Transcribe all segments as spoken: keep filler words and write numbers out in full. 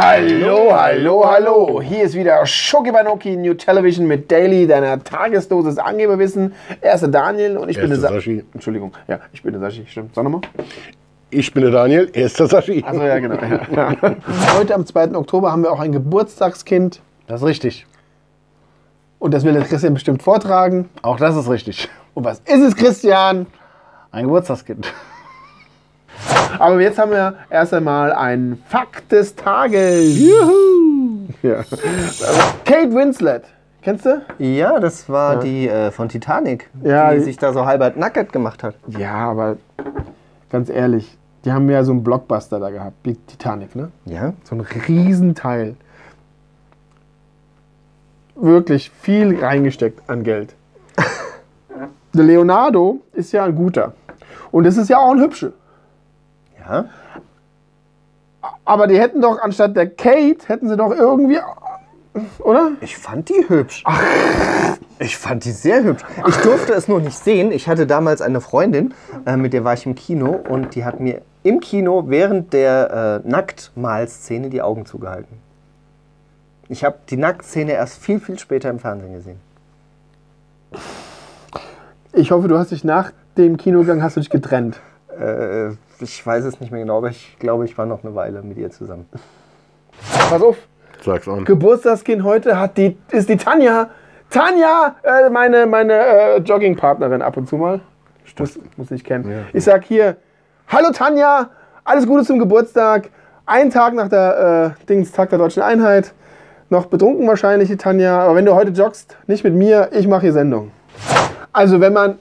Hallo, hallo, hallo! Hier ist wieder Schoki Wanoki New Television mit Daily, deiner Tagesdosis Angeberwissen. Er ist der Daniel und ich bin der Sa Sashi. Entschuldigung, ja, ich bin der Sashi, stimmt. Sag nochmal. Ich bin der Daniel, er ist der Sashi. Achso, ja, genau. Ja. Heute am zweiten Oktober haben wir auch ein Geburtstagskind. Das ist richtig. Und das will der Christian bestimmt vortragen. Auch das ist richtig. Und was ist es, Christian? Ein Geburtstagskind. Aber jetzt haben wir erst einmal einen Fakt des Tages. Juhu! Ja. Kate Winslet, kennst du? Ja, das war ja. die äh, von Titanic, ja, die, die sich da so halb nackt gemacht hat. Ja, aber ganz ehrlich, die haben ja so einen Blockbuster da gehabt, wie Titanic, ne? Ja. So ein Riesenteil. Wirklich viel reingesteckt an Geld. Der Leonardo ist ja ein guter. Und es ist ja auch ein hübscher. Ja. Aber die hätten doch anstatt der Kate, hätten sie doch irgendwie, oder? Ich fand die hübsch. Ach. Ich fand die sehr hübsch. Ich durfte es nur nicht sehen. Ich hatte damals eine Freundin, äh, mit der war ich im Kino und die hat mir im Kino während der äh, Nacktmalszene die Augen zugehalten. Ich habe die Nacktszene erst viel, viel später im Fernsehen gesehen. Ich hoffe, du hast dich nach dem Kinogang hast du dich getrennt. Äh, ich weiß es nicht mehr genau, aber ich glaube, ich war noch eine Weile mit ihr zusammen. Pass auf. Sag's an. Geburtstagskind heute hat die, ist die Tanja. Tanja, äh, meine, meine äh, Joggingpartnerin ab und zu mal. Das muss ich kennen. Ja. Ich sag hier, hallo Tanja, alles Gute zum Geburtstag. Einen Tag nach der äh, Dings, Tag der Deutschen Einheit. Noch betrunken wahrscheinlich, die Tanja. Aber wenn du heute joggst, nicht mit mir, ich mache hier Sendung. Also wenn man...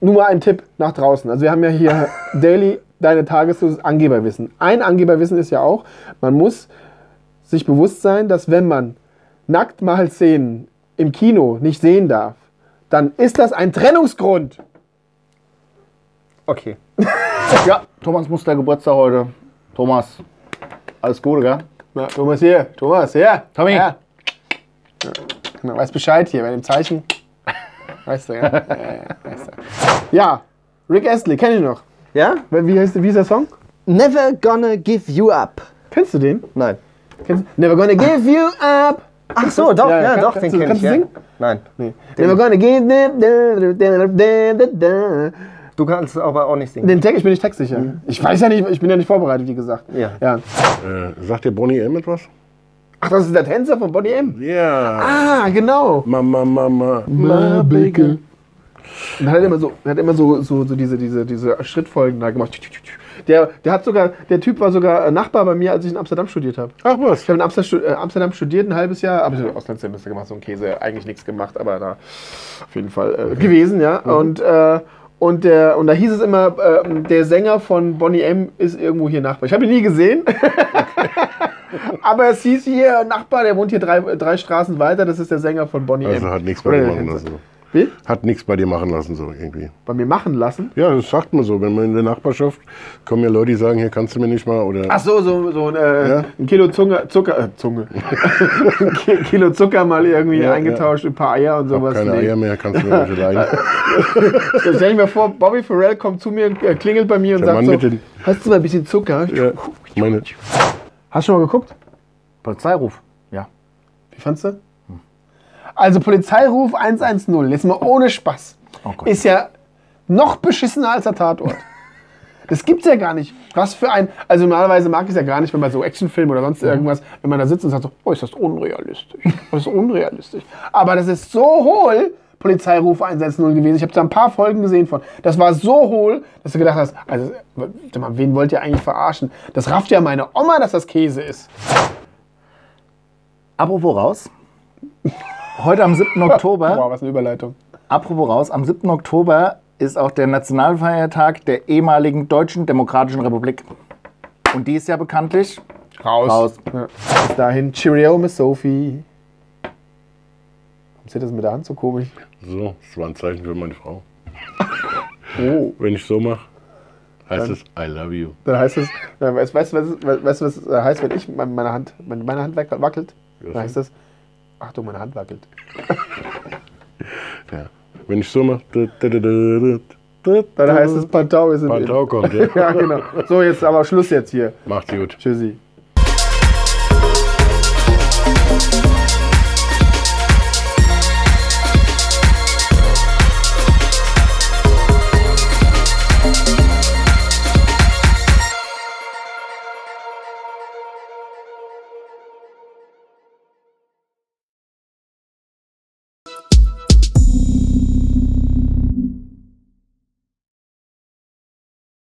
Nur mal ein Tipp nach draußen. Also wir haben ja hier Daily, deine Tagesdosis Angeberwissen. Ein Angeberwissen ist ja auch, man muss sich bewusst sein, dass wenn man Nacktmahlszenen im Kino nicht sehen darf, dann ist das ein Trennungsgrund. Okay. Ja, Thomas Muster Geburtstag heute. Thomas, alles Gute, gell? Na, Thomas hier, Thomas hier. Tommy. Ja. Ja. Man weiß Bescheid hier bei dem Zeichen. Weißt du, ja? Ja, ja, weißt du. Ja, Rick Astley, kenn ich noch. Ja? Wie heißt, wie ist der Song? Never Gonna Give You Up. Kennst du den? Nein. Kennst du? Never Gonna Give You Up. Ach so, doch, ja, ja kann, doch, den kenn ich. Kannst du singen? Nein. Nee. Never Gonna Give... Du kannst aber auch nicht singen. Den Text, ich bin nicht textsicher. Mhm. Ich weiß ja nicht, ich bin ja nicht vorbereitet, wie gesagt. Ja. Ja. Äh, sagt dir Boney M. etwas? Ach, das ist der Tänzer von Boney M. Ja. Yeah. Ah, genau. Mama, Mama, Ma Baker. Und hat immer so, hat immer so, so, so diese, diese, diese Schrittfolgen da gemacht. Der, der hat sogar, der Typ war sogar Nachbar bei mir, als ich in Amsterdam studiert habe. Ach was? Ich habe in Amsterdam studiert, ein halbes Jahr, aber ich habe Auslandssemester gemacht, so ein Käse, eigentlich nichts gemacht, aber da auf jeden Fall äh, okay. gewesen, ja. Mhm. Und äh, Und, der, und da hieß es immer, äh, der Sänger von Boney M. ist irgendwo hier Nachbar. Ich habe ihn nie gesehen. Aber es hieß hier, Nachbar, der wohnt hier drei, drei Straßen weiter, das ist der Sänger von Boney also M. Also hat nichts bei dir machen lassen. So. Wie? Hat nichts bei dir machen lassen, so irgendwie. Bei mir machen lassen? Ja, das sagt man so. Wenn man in der Nachbarschaft, kommen ja Leute, die sagen, hier kannst du mir nicht mal, oder... Ach so, so, so ein, äh, ja? ein Kilo Zunge, Zucker, äh, Zunge. Ein Kilo Zucker mal irgendwie ja, eingetauscht, ja. ein paar Eier und sowas. Keine nee. Eier mehr, kannst du mir nicht leihen. Stell dir mal vor, Bobby Farrell kommt zu mir, klingelt bei mir und der sagt Mann so, den... hast du mal ein bisschen Zucker? Ja, meine... Hast du schon mal geguckt? Polizeiruf. Ja. Wie fandst du? Hm. Also Polizeiruf eins eins null, jetzt mal ohne Spaß, oh ist ja noch beschissener als der Tatort. Das gibt's ja gar nicht. Was für ein... Also normalerweise mag ich es ja gar nicht, wenn man so Actionfilme oder sonst irgendwas, wenn man da sitzt und sagt so, oh, ist das unrealistisch. Das ist unrealistisch. Aber das ist so hohl, Polizeiruf eins eins null gewesen. Ich habe da ein paar Folgen gesehen von. Das war so hohl, dass du gedacht hast, also, wen wollt ihr eigentlich verarschen? Das rafft ja meine Oma, dass das Käse ist. Apropos raus. Heute am siebten Oktober... Boah, was eine Überleitung. Apropos raus, am siebten Oktober... ist auch der Nationalfeiertag der ehemaligen Deutschen Demokratischen Republik. Und die ist ja bekanntlich... Raus. Raus. Ja. Bis dahin, Cheerio, Miss Sophie. Warum sieht das mit der Hand so komisch? So, das war ein Zeichen für meine Frau. Oh. Wenn ich so mache, heißt dann, es I love you. Dann heißt es... Weißt, weißt, weißt, weißt, weißt du, was es heißt, wenn ich meine Hand, meine Hand wackelt? Dann heißt das... Achtung, meine Hand wackelt. Ja. Wenn ich so mache, dann heißt es Pantau ist im Pantau kommt, ja. Ja, genau. So, jetzt aber Schluss jetzt hier. Macht's gut. Tschüssi.